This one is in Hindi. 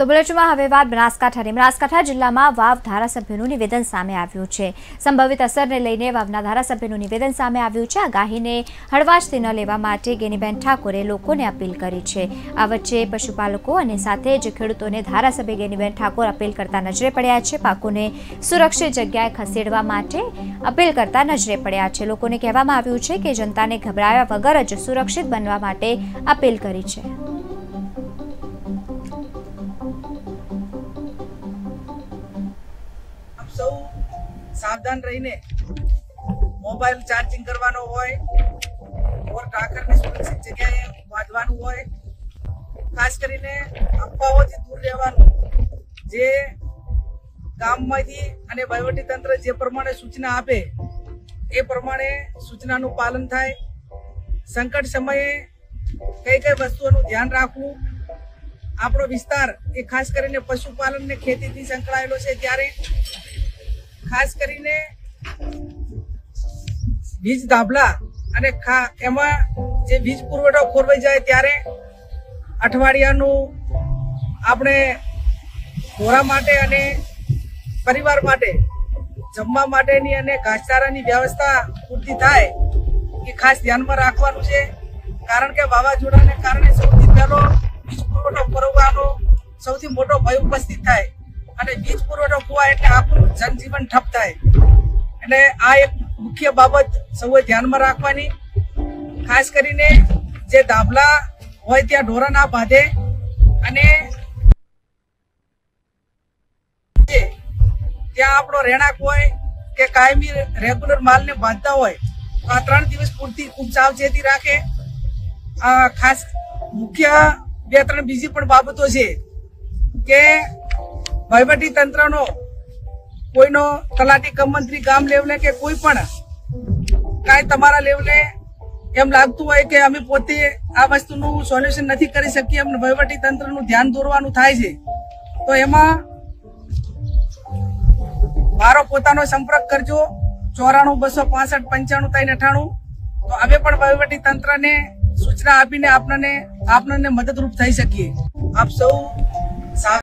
તો બુલેટમાં હવે વાત બનાસકાંઠાની. બનાસકાંઠા જિલ્લામાં વાવ ધારાસભ્યનું નિવેદન સામે આવ્યું છે. સંભવિત અસરને લઈને વાવના ધારાસભ્યનું નિવેદન સામે આવ્યું છે. આગાહીને હળવાશથી ન લેવા માટે ગેનીબેન ઠાકોરે લોકોને અપીલ કરી છે. આ વચ્ચે પશુપાલકો અને સાથે જ ખેડૂતોને ધારાસભ્ય ગેનીબેન ઠાકોર અપીલ કરતા નજરે પડ્યા છે. પાકોને સુરક્ષિત જગ્યાએ ખસેડવા માટે અપીલ કરતા નજરે પડ્યા છે. લોકોને કહેવામાં આવ્યું છે કે જનતાને ગભરાયા વગર જ સુરક્ષિત બનવા માટે અપીલ કરી છે. सावधान रहीने मोबाइल चार्जिंग करवानो होय और काकर ने सुरक्षित जगह वादवानु होय खास करीने अफवाओथी दूर रहेवानु जे गाममांथी अने वहीवटी तंत्र जे प्रमाणे सूचना आपे ए प्रमाणे सूचनानु पालन थाय संकट समये कई कई वस्तुओनु ध्यान राखवू आपणो विस्तार ए खास करीने पशुपालन ने खेतीथी संकळायेलो छे त्यारे खास करीने वीज दाबला अने एमां जे वीज पुरवठो खोरवाई जाए त्यारे अठवाडियानुं आपणे घोड़ा माटे अने परिवार माटे जमवा माटेनी अने घासचारानी व्यवस्था पूरती थाय ए खास ध्यानमां राखवानुं छे कारण के वावाझोडाने कारणे सौथी पहेलो वीज पुरवठो खोरवानो सौथी मोटो भय उपस्थित थाय अने वीज पुरवठो खोवाय एटले आपणो जनजीवन ठप थाय एटले आ एक मुख्य बाबत सौए ध्यानमां राखवानी खास करीने जे दाबला होय त्यां ढोरा ना बांधे अने त्यां आपणो रहेणांक होय के कायमी रेग्युलर मालने बांधता होय तो आ 3 दिवस पूरती खूब सावचेती राखे। आ खास मुख्य बे त्रण बीजी पण बाबतो छे के वहीवटी तंत्र नो कोई नो तलाटी कम मंत्री गाम लेवले के कोई पण काय तमारा लेवले एम लागतुं होय के अमे पोते आ वस्तुनु सोल्यूशन नथी करी शकीए एम वहीवटी तंत्रनु ध्यान दोरवानु थाय छे तो एमां मारो पोतानो संपर्क करजो 94 265 95 398 तो अमे पण वहीवटी तंत्रने सूचना आपीने आपने मददरूप थई शकीए। आप सौ